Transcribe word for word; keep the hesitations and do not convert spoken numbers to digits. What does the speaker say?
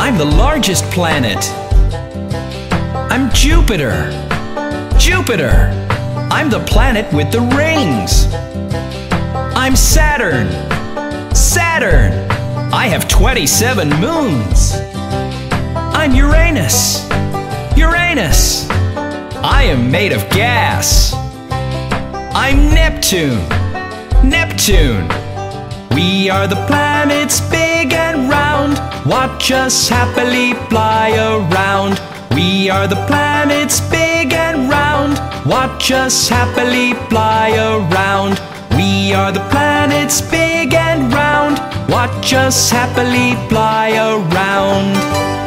I'm the largest planet. I'm Jupiter, Jupiter. I'm the planet with the rings. I'm Saturn, Saturn. I have twenty-seven moons. I'm Uranus, Uranus. I am made of gas. I'm Neptune, Neptune. We are the planets big and round. Watch us happily fly around. We are the planets big and round. Watch us happily fly around. We are the planets big and round. Watch us happily fly around.